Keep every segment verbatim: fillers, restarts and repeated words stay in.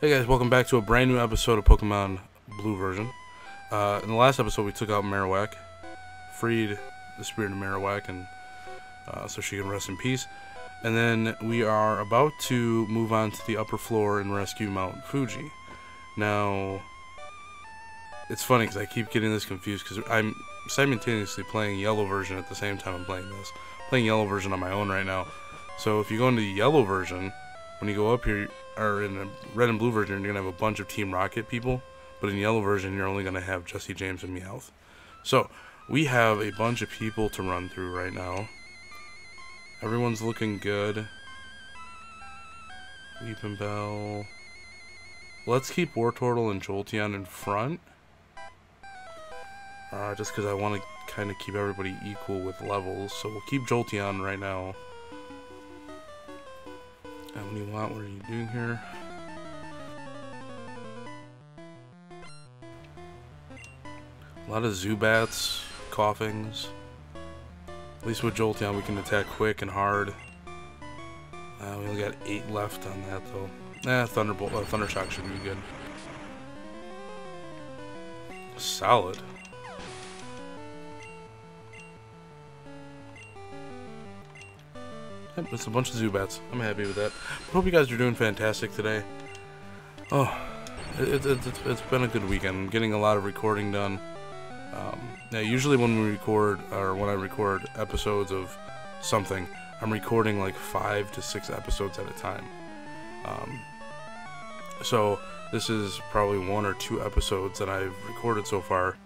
Hey guys, welcome back to a brand new episode of Pokemon Blue Version. Uh, in the last episode we took out Marowak, freed the spirit of Marowak, and uh, so she can rest in peace. And then we are about to move on to the upper floor and rescue Mount Fuji. Now, it's funny because I keep getting this confused because I'm simultaneously playing Yellow Version at the same time I'm playing this. I'm playing Yellow Version on my own right now. So if you go into the Yellow Version, when you go up here, or in the Red and Blue Version, you're going to have a bunch of Team Rocket people, but in the Yellow Version, you're only going to have Jesse, James, and Meowth. So, we have a bunch of people to run through right now. Everyone's looking good. Weepinbell. Let's keep Wartortle and Jolteon in front. Uh, just because I want to kind of keep everybody equal with levels, so we'll keep Jolteon right now. What do you want? What are you doing here? A lot of Zubats, Coughings. At least with Jolteon we can attack quick and hard. Uh, we only got eight left on that though. Nah, Thunderbolt, uh, Thundershock should be good. Solid. It's a bunch of Zubats. I'm happy with that. I hope you guys are doing fantastic today. Oh, it, it, it, it's been a good weekend. I'm getting a lot of recording done. Um, now, usually when we record, or when I record episodes of something, I'm recording like five to six episodes at a time. Um, so this is probably one or two episodes that I've recorded so far,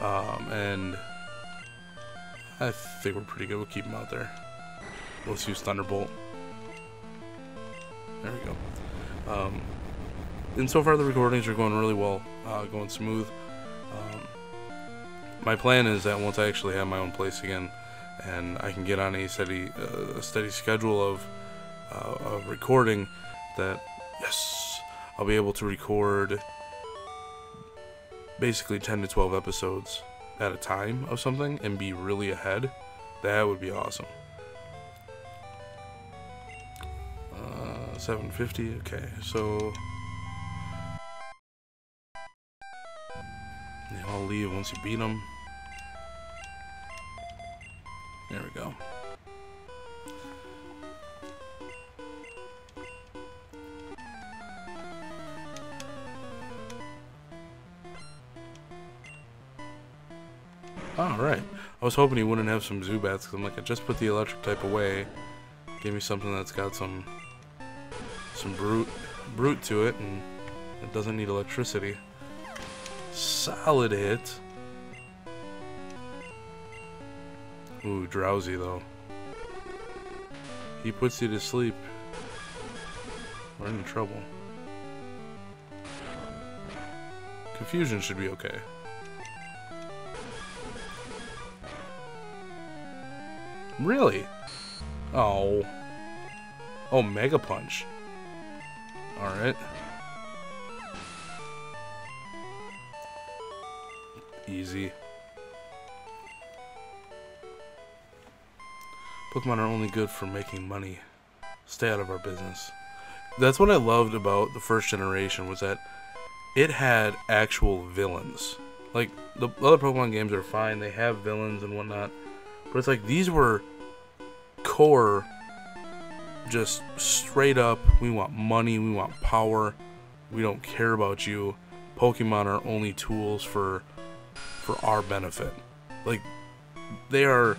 um, and I think we're pretty good. We'll keep them out there. Let's use Thunderbolt. There we go. Um, and so far the recordings are going really well, uh, going smooth. Um, my plan is that once I actually have my own place again, and I can get on a steady, uh, a steady schedule of, uh, of recording, that yes, I'll be able to record basically ten to twelve episodes at a time of something and be really ahead. That would be awesome. seven fifty, okay, so they all leave once you beat them. There we go. Alright, I was hoping he wouldn't have some Zubats, because I'm like, I just put the electric type away. Give me something that's got some some brute brute to it, and it doesn't need electricity. Solid hit. Ooh, drowsy though. He puts you to sleep. We're in trouble. Confusion should be okay. Really? Oh. Oh, Mega Punch. Alright. Easy. Pokemon are only good for making money. Stay out of our business. That's what I loved about the first generation, was that it had actual villains. Like, the other Pokemon games are fine, they have villains and whatnot, but it's like, these were core, just straight up, we want money, we want power, we don't care about you. Pokemon are only tools for for our benefit. Like, they are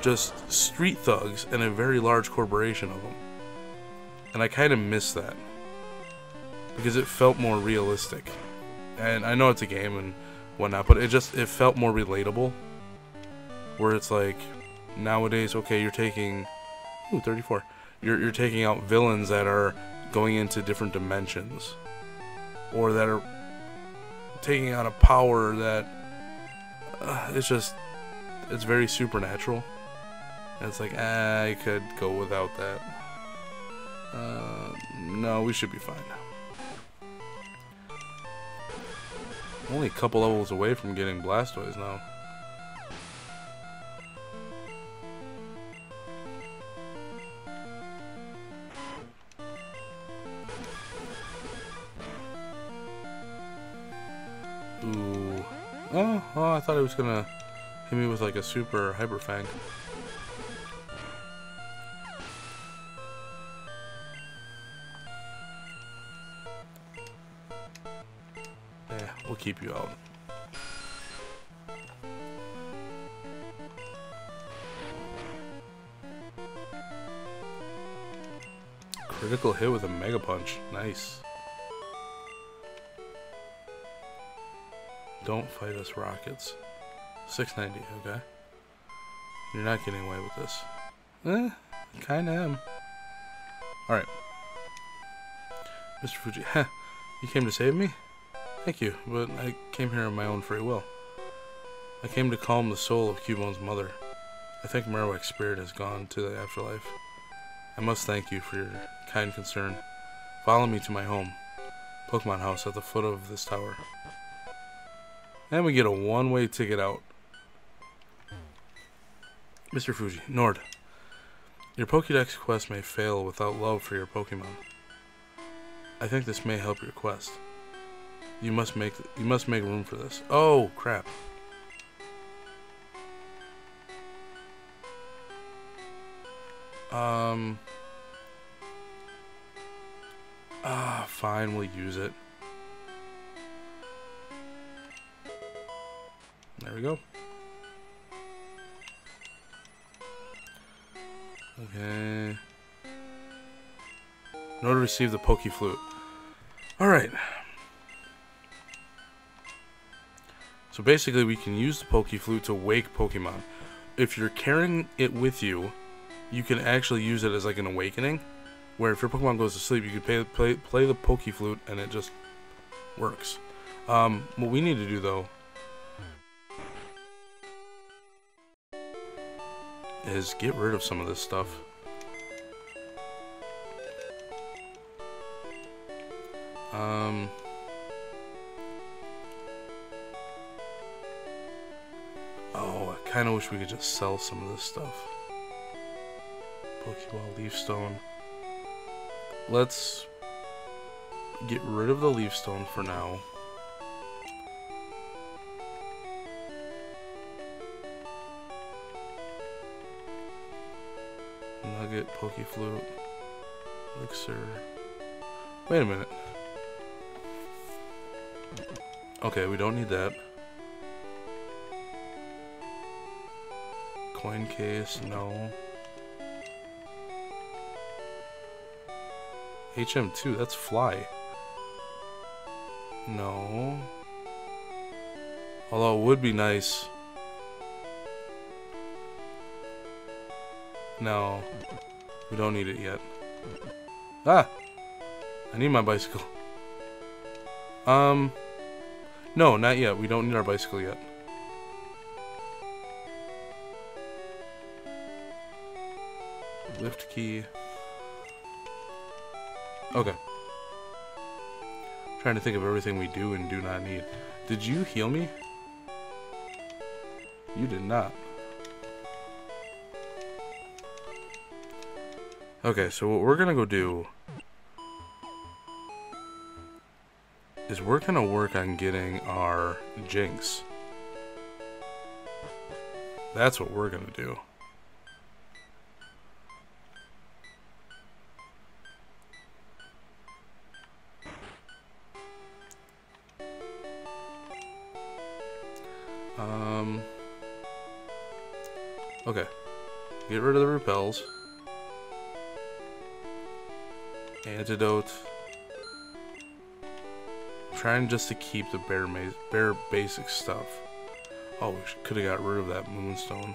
just street thugs and a very large corporation of them. And I kind of miss that, because it felt more realistic. And I know it's a game and whatnot, but it just, it felt more relatable. Where it's like, nowadays, okay, you're taking, ooh, thirty-four. You're, you're taking out villains that are going into different dimensions, or that are taking out a power that uh, it's just, it's very supernatural, and it's like, ah, I could go without that. Uh, no, we should be fine. Only a couple levels away from getting Blastoise now. Oh, oh, I thought it was gonna hit me with like a super hyper fang. Yeah, we'll keep you out. Critical hit with a mega punch. Nice. Don't fight us, Rockets. six ninety, okay. You're not getting away with this. Eh, I kinda am. Alright. Mister Fuji, heh. You came to save me? Thank you, but I came here of my own free will. I came to calm the soul of Cubone's mother. I think Marowak's spirit has gone to the afterlife. I must thank you for your kind concern. Follow me to my home, Pokemon House, at the foot of this tower. And we get a one-way ticket out. Mister Fuji, Nord. Your Pokédex quest may fail without love for your Pokémon. I think this may help your quest. You must make you must make room for this. Oh crap! Um. Ah, fine. We'll use it. There we go. Okay. In order to receive the Poké Flute. Alright. So basically we can use the Poké Flute to wake Pokemon. If you're carrying it with you, you can actually use it as like an awakening. Where if your Pokemon goes to sleep, you can play, play, play the Poké Flute and it just works. Um, what we need to do though is get rid of some of this stuff. Um, oh, I kind of wish we could just sell some of this stuff. Pokeball, Leaf Stone. Let's get rid of the Leaf Stone for now. Nugget, Poké Flute, Elixir. Wait a minute. Okay, we don't need that. Coin case, no. H M two, that's fly. No. Although it would be nice. No, we don't need it yet. Ah! I need my bicycle. Um, no, not yet. We don't need our bicycle yet. Lift key. Okay. I'm trying to think of everything we do and do not need. Did you heal me? You did not. Okay, so what we're gonna go do is we're gonna work on getting our Jinx. That's what we're gonna do. Um. Okay. Get rid of the repels. Antidote. I'm trying just to keep the bare, bare basic stuff. Oh, we could have got rid of that moonstone.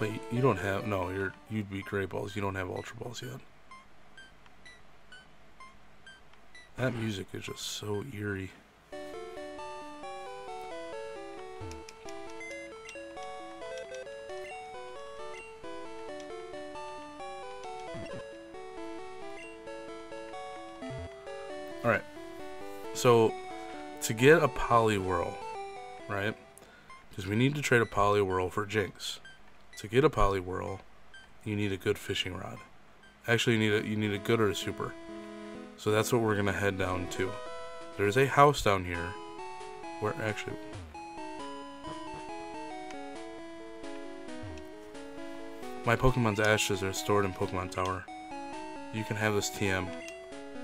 Wait, you don't have no. You're you'd be gray balls. You don't have ultra balls yet. That music is just so eerie. Alright. So, to get a Poliwirl, right, Because we need to trade a Poliwirl for Jinx. To get a Poliwirl, you need a good fishing rod. Actually, you need a, you need a good or a super. So that's what we're going to head down to. There's a house down here. Where actually... My Pokemon's ashes are stored in Pokemon Tower. You can have this T M.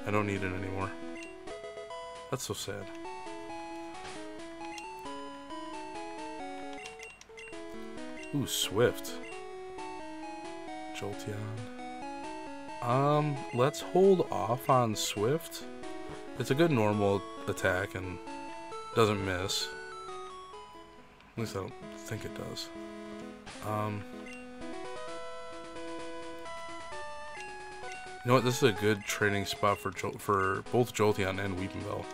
I don't need it anymore. That's so sad. Ooh, Swift. Jolteon. Um, let's hold off on Swift. It's a good normal attack and doesn't miss. At least I don't think it does. Um... You know what? This is a good training spot for Jol for both Jolteon and Weepinbell.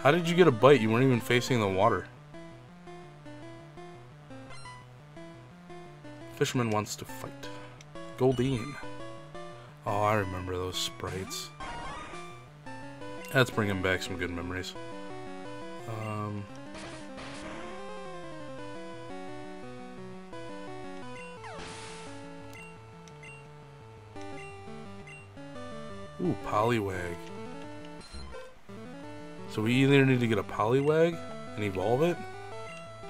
How did you get a bite? You weren't even facing the water. Fisherman wants to fight. Goldeen. Oh, I remember those sprites. That's bringing back some good memories. Um... Ooh, Poliwag. So we either need to get a Poliwag and evolve it,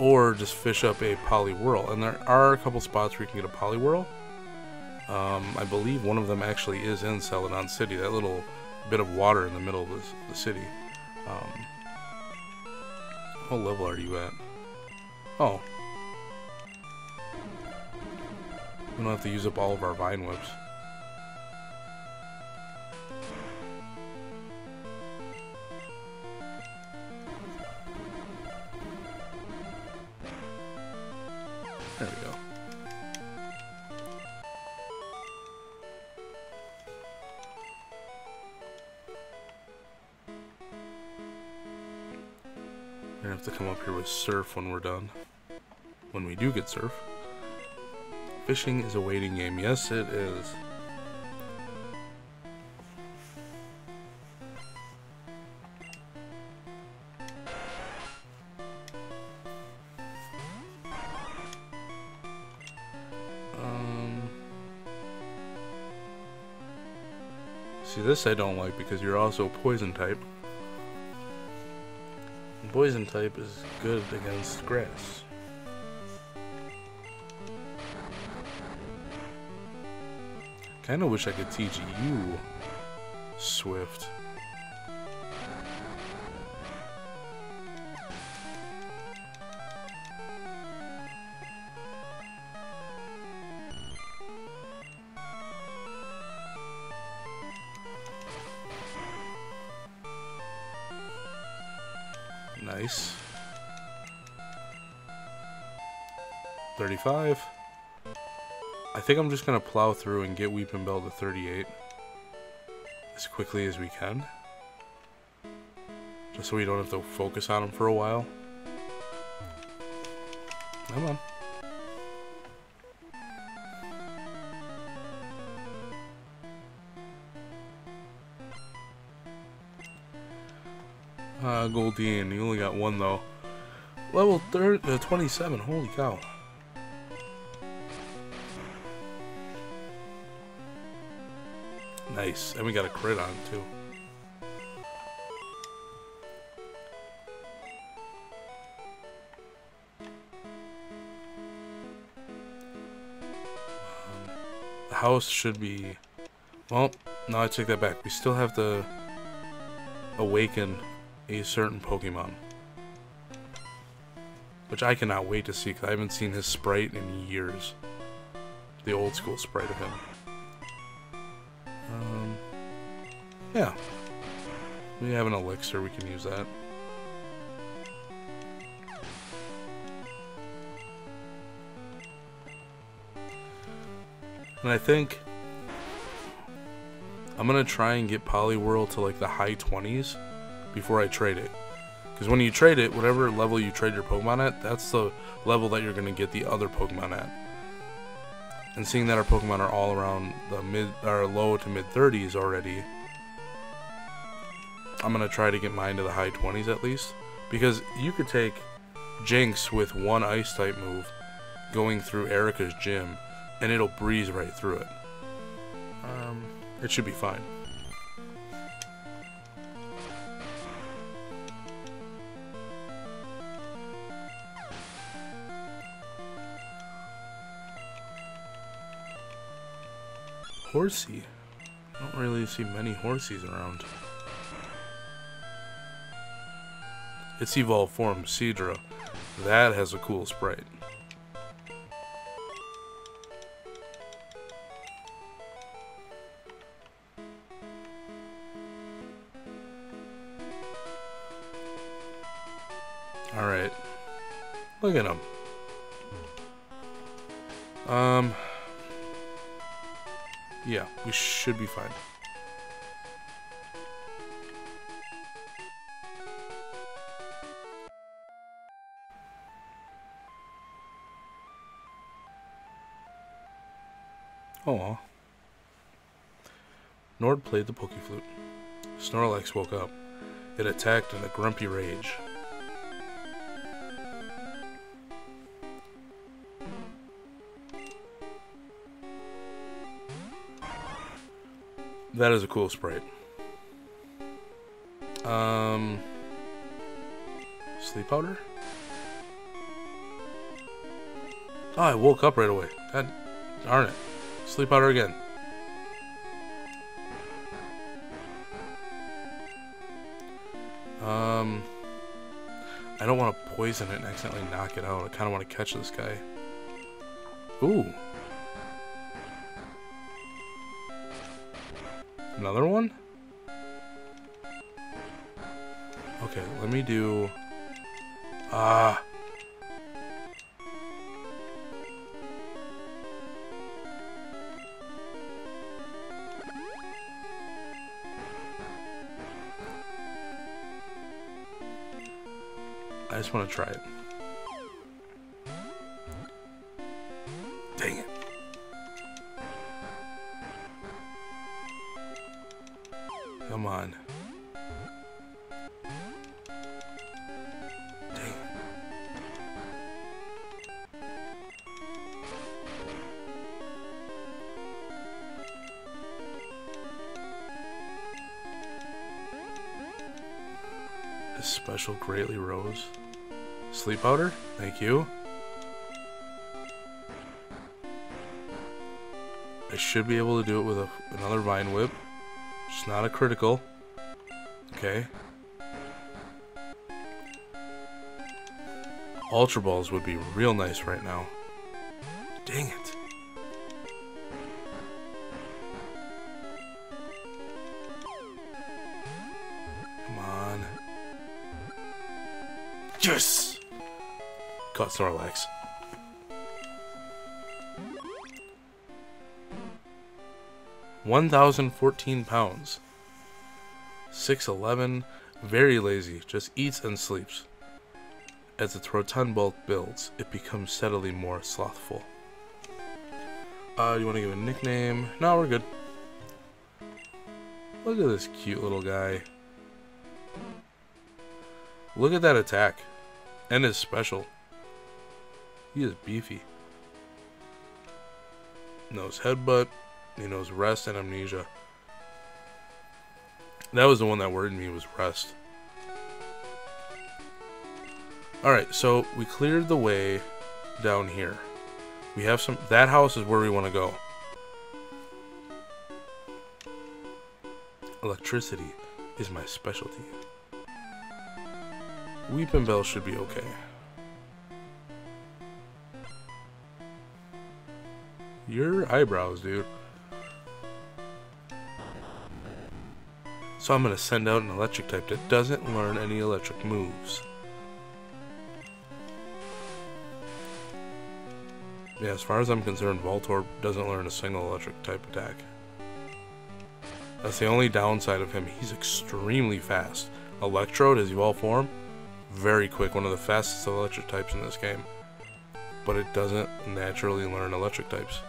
or just fish up a Poliwhirl. And there are a couple spots where you can get a Poliwhirl. Um, I believe one of them actually is in Celadon City, that little bit of water in the middle of the, the city. Um, what level are you at? Oh. We don't have to use up all of our Vine Whips. There we go. We're gonna have to come up here with surf when we're done. When we do get surf. Fishing is a waiting game. Yes, it is. This I don't like because you're also poison type. And poison type is good against grass. Kind of wish I could teach you Swift. Nice. thirty-five. I think I'm just going to plow through and get Weepinbell to thirty-eight as quickly as we can. Just so we don't have to focus on him for a while. Come on. Uh, Goldeen, you only got one though. Level third, uh, twenty-seven, holy cow. Nice, and we got a crit on too. Um, the house should be... Well, no, I take that back. We still have to awaken a certain Pokemon, which I cannot wait to see because I haven't seen his sprite in years. The old school sprite of him. Um, yeah, we have an elixir, we can use that. And I think I'm gonna try and get Poliwhirl to like the high twenties before I trade it, because when you trade it, whatever level you trade your Pokemon at, that's the level that you're going to get the other Pokemon at. And seeing that our Pokemon are all around the mid or low to mid thirties already, I'm going to try to get mine to the high twenties at least, Because you could take Jinx with one Ice-type move going through Erica's gym, and it'll breeze right through it. Um, it should be fine. Horsey. I don't really see many Horseys around. Its evolved form, Seadra. That has a cool sprite. Alright. Look at him. Um... Yeah, we should be fine. Aww. Nord played the Poké Flute. Snorlax woke up. It attacked in a grumpy rage. That is a cool sprite. Um, Sleep powder? Oh, I woke up right away. God darn it. Sleep powder again. Um, I don't want to poison it and accidentally knock it out. I kind of want to catch this guy. Ooh. Another one? Okay, let me do... Ah! I just want to try it. Dang it. Come on. Dang. A special greatly rose. Sleep powder? Thank you. I should be able to do it with a, another Vine Whip. It's not a critical. Okay. Ultra balls would be real nice right now. Dang it. Come on. Yes! Caught Snorlax. one thousand fourteen pounds. six eleven, very lazy, just eats and sleeps. As its rotund bulk builds, it becomes steadily more slothful. Uh, do you want to give it a nickname? No, we're good. Look at this cute little guy. Look at that attack. And his special. He is beefy. Nose headbutt. He knows rest and amnesia. That was the one that worried me, was rest. Alright, so we cleared the way down here. We have some... That house is where we want to go. Electricity is my specialty. Weepinbell should be okay. Your eyebrows, dude. So I'm going to send out an electric type that doesn't learn any electric moves. Yeah, as far as I'm concerned, Wartortle doesn't learn a single electric type attack. That's the only downside of him. He's extremely fast. Electrode, as you all form, very quick. One of the fastest electric types in this game. But it doesn't naturally learn electric types.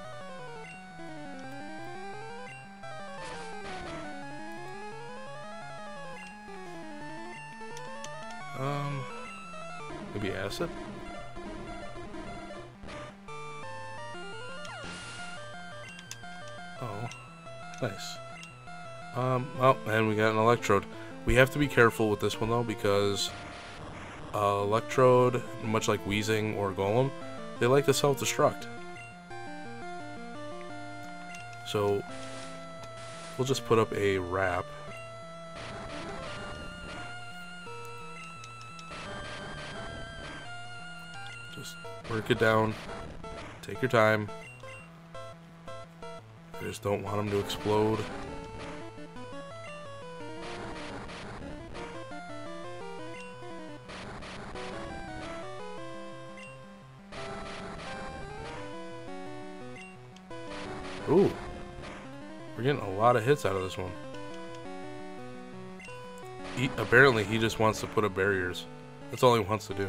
Um... Maybe acid? Oh. Nice. Um, oh, and we got an Electrode. We have to be careful with this one, though, because uh, Electrode, much like Weezing or Golem, they like to self-destruct. So, we'll just put up a wrap. Just work it down. Take your time. I just don't want them to explode. Ooh. We're getting a lot of hits out of this one. He, apparently he just wants to put up barriers. That's all he wants to do.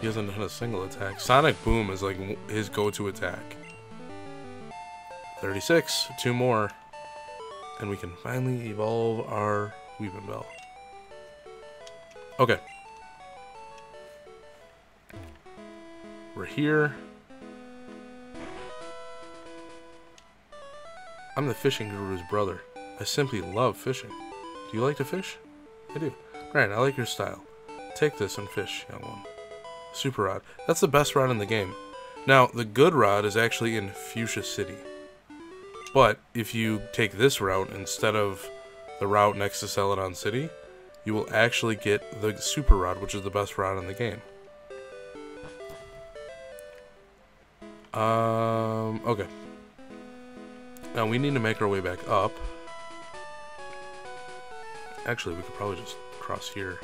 He hasn't done a single attack. Sonic Boom is like his go-to attack. thirty-six. Two more. And we can finally evolve our Weepinbell. Okay. We're here. I'm the fishing guru's brother. I simply love fishing. Do you like to fish? I do. Grand, I like your style. Take this and fish, young one. Super rod. That's the best rod in the game. Now, the good rod is actually in Fuchsia City. But if you take this route instead of the route next to Celadon City, you will actually get the super rod, which is the best rod in the game. Um, okay. Now we need to make our way back up. Actually, we could probably just cross here.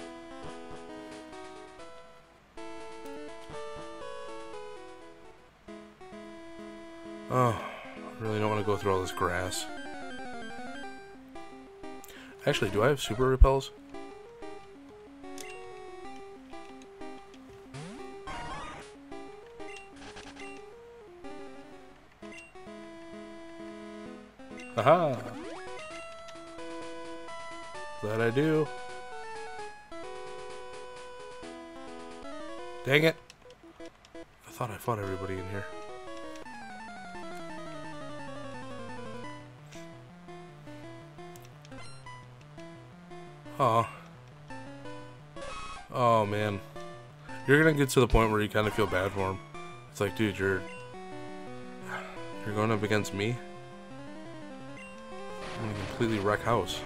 Oh, I really don't want to go through all this grass. Actually, do I have super repels? Aha! That I do. Dang it! I thought I fought everybody in here. Oh. Oh man. You're gonna get to the point where you kind of feel bad for him. It's like, dude, you're... You're going up against me? I'm gonna completely wreck house.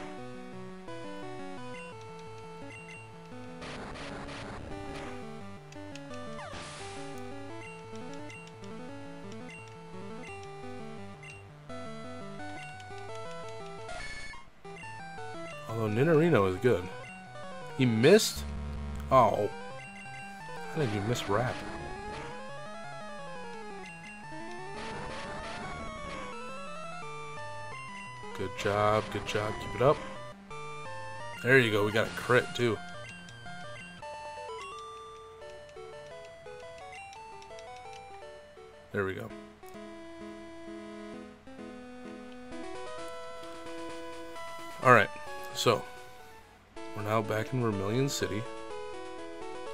Although Ninarino is good. He missed? Oh. How did you miss Rap? Good job, good job, keep it up. There you go, we got a crit too. There we go. Alright, so we're now back in Vermilion City.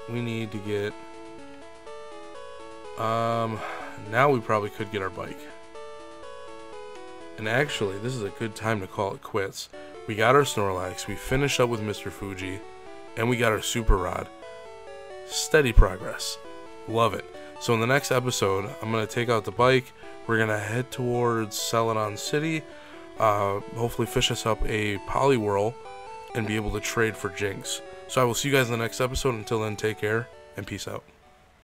We need to get... Um, now we probably could get our bike. And actually, this is a good time to call it quits. We got our Snorlax, we finished up with Mister Fuji, and we got our Super Rod. Steady progress. Love it. So in the next episode, I'm going to take out the bike. We're going to head towards Celadon City. Uh, hopefully fish us up a Poliwirl and be able to trade for Jinx. So I will see you guys in the next episode. Until then, take care and peace out.